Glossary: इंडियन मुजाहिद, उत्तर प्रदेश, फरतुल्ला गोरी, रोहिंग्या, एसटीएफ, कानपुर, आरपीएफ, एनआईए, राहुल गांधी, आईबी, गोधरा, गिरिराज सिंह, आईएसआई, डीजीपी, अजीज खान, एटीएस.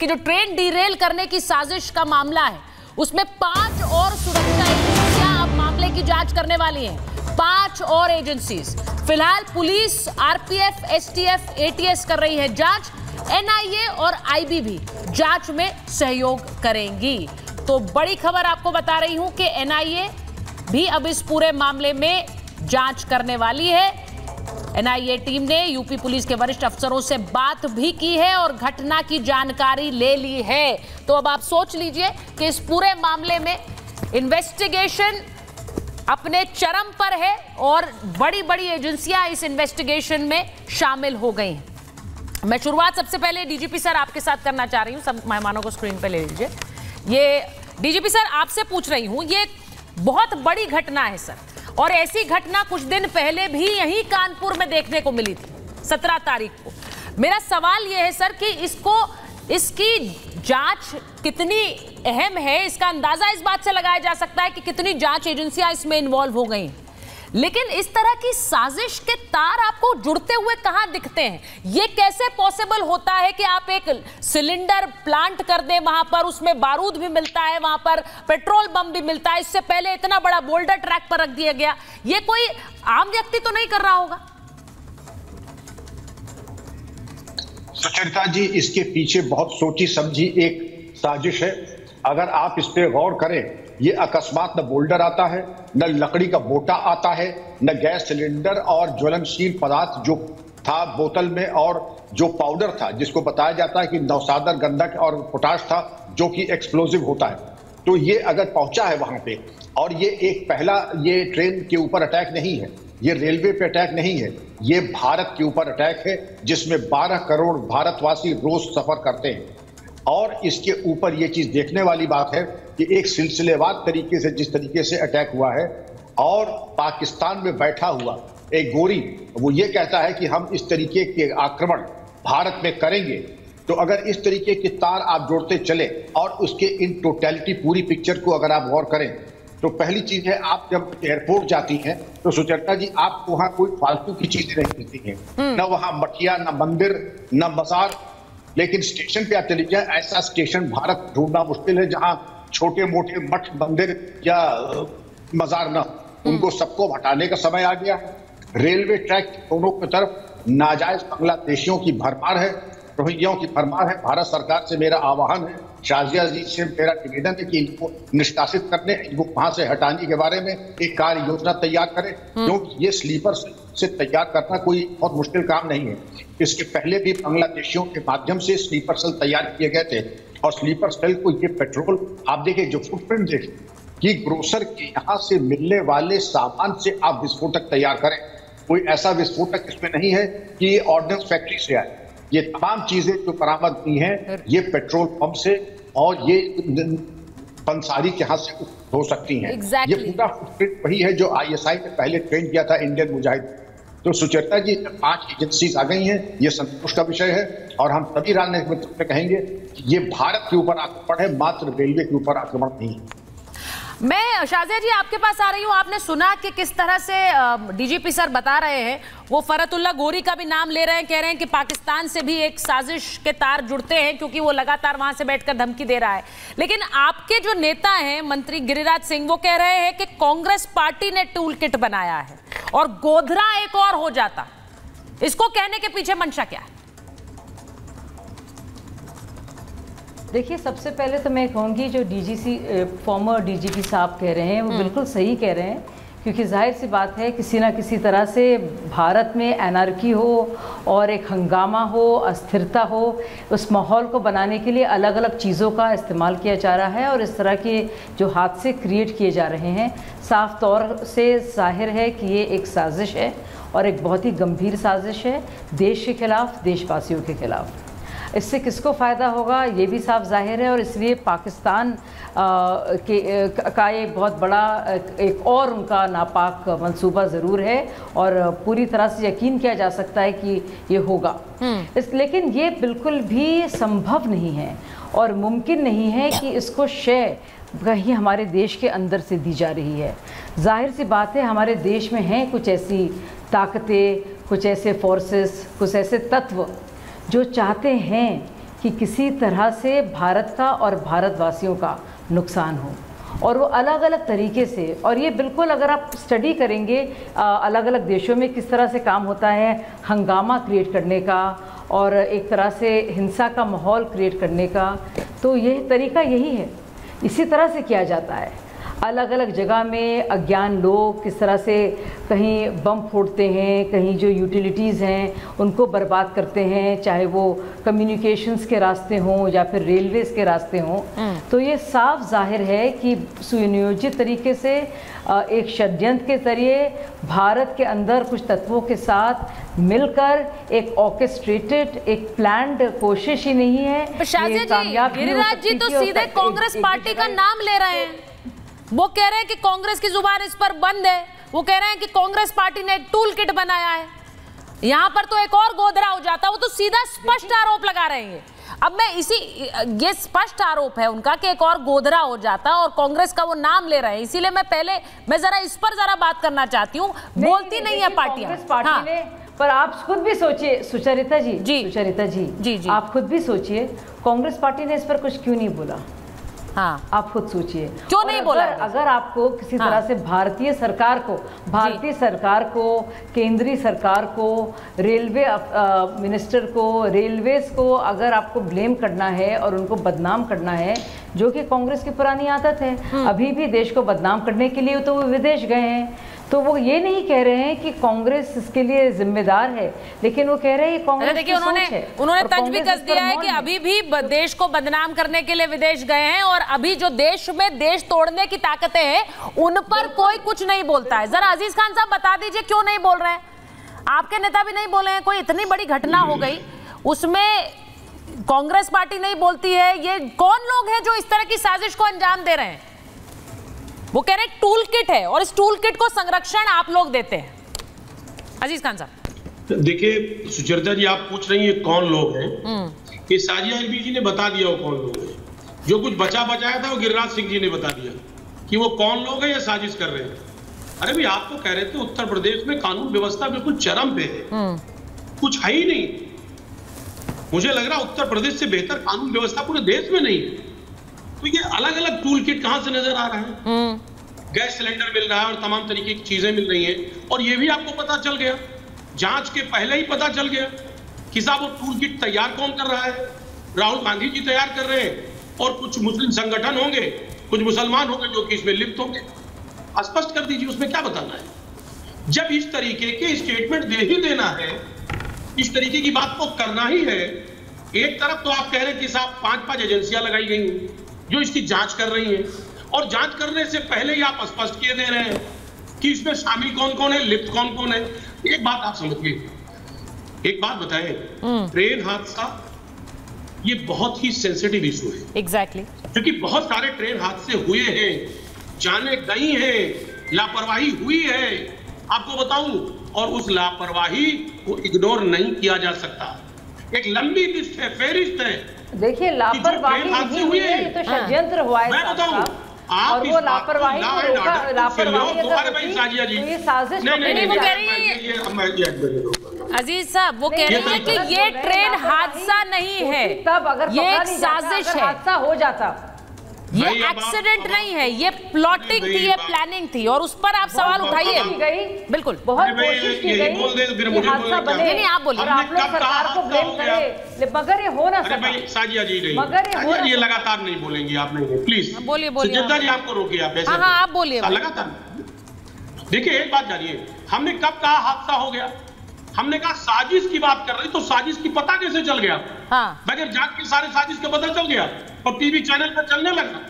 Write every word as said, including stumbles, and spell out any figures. कि जो train derail करने की साजिश का मामला है उसमें पांच और सुरक्षा एजेंसियां अब मामले की जांच करने वाली हैं। पांच और एजेंसीज। फिलहाल पुलिस, आरपीएफ, एसटीएफ, एटीएस कर रही है जांच। एनआईए और आईबी भी जांच में सहयोग करेंगी। तो बड़ी खबर आपको बता रही हूं कि एनआईए भी अब इस पूरे मामले में जांच करने वाली है। एनआईए टीम ने यूपी पुलिस के वरिष्ठ अफसरों से बात भी की है और घटना की जानकारी ले ली है। तो अब आप सोच लीजिए कि इस पूरे मामले में इन्वेस्टिगेशन अपने चरम पर है और बड़ी बड़ी एजेंसियां इस इन्वेस्टिगेशन में शामिल हो गई हैं। मैं शुरुआत सबसे पहले डीजीपी सर आपके साथ करना चाह रही हूं। सब मेहमानों को स्क्रीन पे ले लीजिए। ये डीजीपी सर आपसे पूछ रही हूं, ये बहुत बड़ी घटना है सर, और ऐसी घटना कुछ दिन पहले भी यहीं कानपुर में देखने को मिली थी सत्रह तारीख को। मेरा सवाल यह है सर कि इसको इसकी जांच कितनी अहम है, इसका अंदाजा इस बात से लगाया जा सकता है कि कितनी जांच एजेंसियां इसमें इन्वॉल्व हो गई, लेकिन इस तरह की साजिश के तार आपको जुड़ते हुए कहां दिखते हैं? ये कैसे पॉसिबल होता है कि आप एक सिलेंडर प्लांट कर दें वहां पर, उसमें बारूद भी मिलता है, वहां पर पेट्रोल बम भी मिलता है, इससे पहले इतना बड़ा बोल्डर ट्रैक पर रख दिया गया? ये कोई आम व्यक्ति तो नहीं कर रहा होगा? सुचरिता जी, इसके पीछे बहुत सोची समझी एक साजिश है। अगर आप इस पर गौर करें, ये अकस्मात न बोल्डर आता है, न लकड़ी का बोटा आता है, न गैस सिलेंडर और ज्वलनशील पदार्थ जो था बोतल में और जो पाउडर था जिसको बताया जाता है कि नौसादर, गंधक और पोटाश था जो कि एक्सप्लोजिव होता है। तो ये अगर पहुंचा है वहां पे, और ये एक पहला ये ट्रेन के ऊपर अटैक नहीं है, ये रेलवे पे अटैक नहीं है, ये भारत के ऊपर अटैक है जिसमें बारह करोड़ भारतवासी रोज सफर करते हैं। और इसके ऊपर ये चीज देखने वाली बात है कि एक सिलसिलेवार तरीके से जिस तरीके से अटैक हुआ है, और पाकिस्तान में बैठा हुआ एक गोरी वो ये कहता है कि हम इस तरीके के आक्रमण भारत में करेंगे। तो अगर इस तरीके के तार आप जोड़ते चले और उसके इन टोटलिटी पूरी पिक्चर को अगर आप गौर करें, तो पहली चीज है, आप जब एयरपोर्ट जाती हैं तो सुचरिता जी आपको वहाँ कोई फालतू की चीजें नहीं मिलती हैं, न वहाँ मठिया, न मंदिर, न बाजार। लेकिन स्टेशन पे आप चली जाए, ऐसा स्टेशन भारत ढूंढना मुश्किल है जहां छोटे मोटे मठ, मंदिर या मजार न, उनको सबको हटाने का समय आ गया। रेलवे ट्रैक दोनों की तरफ नाजायज बांग्लादेशियों की भरमार है, रोहिंग्याओं की भरमार है। भारत सरकार से मेरा आह्वान है, शाजिया जी से मेरा निवेदन है कि इनको निष्कासित करने, इनको वहां से हटाने के बारे में एक कार्य योजना तैयार करें, क्योंकि ये स्लीपर से तैयार करना कोई बहुत मुश्किल काम नहीं है। इसके पहले भी बांग्लादेशियों के माध्यम से स्लीपर सेल तैयार किए गए थे, और स्लीपर सेल को ये पेट्रोल आप देखिए, जो फुटप्रिंट देखिए कि ग्रोसर के यहाँ से मिलने वाले सामान से आप विस्फोटक तैयार करें। कोई ऐसा विस्फोटक इसमें नहीं है कि ये ऑर्डिनेंस फैक्ट्री से आए। ये तमाम चीजें जो बरामद हुई हैं, ये पेट्रोल पंप से और ये पंसारी के हाथ से हो सकती हैं। exactly. ये पूरा फुटप्रिंट वही है जो आईएसआई ने पहले ट्रेन किया था, इंडियन मुजाहिद। तो सुचरिता जी, पांच एजेंसीज आ गई हैं, ये संतोष का विषय है, और हम सभी राजनीतिक मित्रों से कहेंगे कि ये भारत के ऊपर आक्रमण है, मात्र रेलवे के ऊपर आक्रमण नहीं है। मैं शाजिया जी आपके पास आ रही हूँ। आपने सुना कि किस तरह से डीजीपी सर बता रहे हैं, वो फरतुल्ला गोरी का भी नाम ले रहे हैं, कह रहे हैं कि पाकिस्तान से भी एक साजिश के तार जुड़ते हैं क्योंकि वो लगातार वहां से बैठकर धमकी दे रहा है। लेकिन आपके जो नेता हैं मंत्री गिरिराज सिंह, वो कह रहे हैं कि कांग्रेस पार्टी ने टूल किट बनाया है और गोधरा एक और हो जाता। इसको कहने के पीछे मंशा क्या है? देखिए, सबसे पहले तो मैं कहूँगी जो डीजीसी फॉर्मर डीजीपी साहब कह रहे हैं वो बिल्कुल सही कह रहे हैं, क्योंकि जाहिर सी बात है किसी ना किसी तरह से भारत में एनार्की हो और एक हंगामा हो, अस्थिरता हो, उस माहौल को बनाने के लिए अलग अलग चीज़ों का इस्तेमाल किया जा रहा है, और इस तरह के जो हादसे क्रिएट किए जा रहे हैं, साफ तौर से जाहिर है कि ये एक साजिश है, और एक बहुत ही गंभीर साजिश है देश के खिलाफ, देशवासियों के खिलाफ। इससे किसको फ़ायदा होगा ये भी साफ जाहिर है, और इसलिए पाकिस्तान के का ये बहुत बड़ा एक और उनका नापाक मंसूबा ज़रूर है, और पूरी तरह से यकीन किया जा सकता है कि ये होगा इस, लेकिन ये बिल्कुल भी संभव नहीं है और मुमकिन नहीं है कि इसको शय कहीं हमारे देश के अंदर से दी जा रही है। जाहिर सी बात है हमारे देश में हैं कुछ ऐसी ताकतें, कुछ ऐसे फोर्सेस, कुछ ऐसे तत्व जो चाहते हैं कि किसी तरह से भारत का और भारतवासियों का नुकसान हो, और वो अलग अलग तरीके से, और ये बिल्कुल अगर आप स्टडी करेंगे अलग अलग देशों में किस तरह से काम होता है हंगामा क्रिएट करने का और एक तरह से हिंसा का माहौल क्रिएट करने का, तो यह तरीका यही है, इसी तरह से किया जाता है। अलग अलग जगह में अज्ञान लोग किस तरह से कहीं बम फोड़ते हैं, कहीं जो यूटिलिटीज़ हैं उनको बर्बाद करते हैं, चाहे वो कम्युनिकेशंस के रास्ते हों या फिर रेलवेज़ के रास्ते हों। तो ये साफ जाहिर है कि सुनियोजित तरीके से एक षड्यंत्र के ज़रिए भारत के अंदर कुछ तत्वों के साथ मिलकर एक ऑर्केस्ट्रेटेड, एक प्लान्ड कोशिश ही नहीं है। गिरिराज जी तो सीधे कांग्रेस पार्टी का नाम ले रहे हैं, वो कह रहे हैं कि कांग्रेस की जुबान इस पर बंद है, वो कह रहे हैं कि कांग्रेस पार्टी ने टूल किट बनाया है। यहाँ पर तो एक और गोधरा हो जाता है, वो तो सीधा स्पष्ट आरोप लगा रहे हैं। अब मैं इसी, ये स्पष्ट आरोप है उनका कि एक और गोधरा हो जाता और कांग्रेस का वो नाम ले रहे हैं, इसीलिए मैं पहले मैं जरा इस पर जरा बात करना चाहती हूँ। बोलती नहीं है पार्टियां, पर आप खुद भी सोचिए सुचरिता जी, सुचरिता जी आप खुद भी सोचिए कांग्रेस पार्टी ने इस पर कुछ क्यों नहीं बोला। हाँ, आप खुद सोचिए क्यों नहीं बोला। अगर, अगर आपको किसी हाँ, तरह से भारतीय सरकार को भारतीय सरकार को केंद्रीय सरकार को रेलवे मिनिस्टर को रेलवेज को अगर आपको ब्लेम करना है और उनको बदनाम करना है, जो कि कांग्रेस की पुरानी आदत है, अभी भी देश को बदनाम करने के लिए तो वो विदेश गए हैं, तो वो ये नहीं कह रहे हैं कि कांग्रेस इसके लिए जिम्मेदार है, लेकिन वो कह रहे हैं कांग्रेस की सोच है। उन्होंने तंज भी कस दिया है कि अभी भी देश को बदनाम करने के लिए विदेश गए हैं और अभी जो देश में देश तोड़ने की ताकतें हैं उन पर कोई कुछ नहीं बोलता है। जरा अजीज खान साहब बता दीजिए क्यों नहीं बोल रहे हैं, आपके नेता भी नहीं बोले हैं। कोई इतनी बड़ी घटना हो गई उसमें कांग्रेस पार्टी नहीं बोलती है, ये कौन लोग हैं जो इस तरह की साजिश को अंजाम दे रहे हैं। वो कह रहे हैं टूल किट है और इस टूल किट को संरक्षण आप लोग देते हैं। अजीज खान साहब देखिए, सुचरिता जी आप पूछ रही हैं कौन लोग हैं, ये साजिया आईबी जी ने बता दिया वो कौन लोग हैं। जो कुछ बचा बचाया था वो गिरिराज सिंह जी ने बता दिया कि वो कौन लोग हैं या साजिश कर रहे हैं। अरे भाई आप तो कह रहे थे उत्तर प्रदेश में कानून व्यवस्था बिल्कुल चरम पे है, कुछ है ही नहीं। मुझे लग रहा उत्तर प्रदेश से बेहतर कानून व्यवस्था पूरे देश में नहीं है, तो ये अलग अलग टूल किट कहां से नजर आ रहा है। गैस सिलेंडर मिल रहा है और तमाम तरीके की चीजें मिल रही हैं, और ये भी आपको पता चल गया, जांच के पहले ही पता चल गया कि साहब वो टूल किट तैयार कौन कर रहा है। राहुल गांधी जी तैयार कर रहे हैं और कुछ मुस्लिम संगठन होंगे, कुछ मुसलमान होंगे जो कि इसमें लिप्त होंगे। स्पष्ट कर दीजिए उसमें क्या बताना है। जब इस तरीके के स्टेटमेंट दे ही देना है, इस तरीके की बात को करना ही है। एक तरफ तो आप कह रहे हैं कि साहब पांच पांच एजेंसियां लगाई गई हैं जो इसकी जांच कर रही है, और जांच करने से पहले ही आप स्पष्ट किए दे रहे हैं कि इसमें शामिल कौन कौन है, लिप्त कौन कौन है। एक बात आप समझिए, एक बात बताएं, ट्रेन हादसा ये बहुत ही सेंसिटिव इशू है। Exactly exactly. क्योंकि बहुत सारे ट्रेन हादसे हुए हैं, जाने गई हैं, लापरवाही हुई है। आपको बताऊं, और उस लापरवाही को इग्नोर नहीं किया जा सकता। एक लंबी लिस्ट है, फेरिस्त है। देखिए लापरवाही नहीं हुई है, ये तो षड्यंत्र हुआ है। और वो लापरवाही अजीज साहब वो कह रहे हैं कि ये ट्रेन हादसा नहीं है, तब अगर ये साजिश है। हादसा हो जाता, ये एक्सीडेंट नहीं है, ये प्लॉटिंग थी, ये प्लानिंग थी, और उस पर आप सवाल उठाइए। बिल्कुल, बहुत कोशिश की गई हादसा बने, नहीं आप बोलिए, आप लोग सरकार को ब्लेम करें, मगर ये हो ना सका। साजिया जी नहीं, मगर ये हो ना, ये लगातार नहीं बोलेंगी आप, नहीं प्लीज बोलिए बोलिए जी, आपको रोकिए आप। हाँ हाँ आप बोलिए लगातार। देखिए एक बात जानिए, हमने कब कहा हादसा हो गया, हमने कहा साजिश की बात कर रही, तो साजिश की पता कैसे चल गया। हाँ, बगैर जांच के सारे साजिश का पता चल गया और टीवी चैनल पर चलने लगा।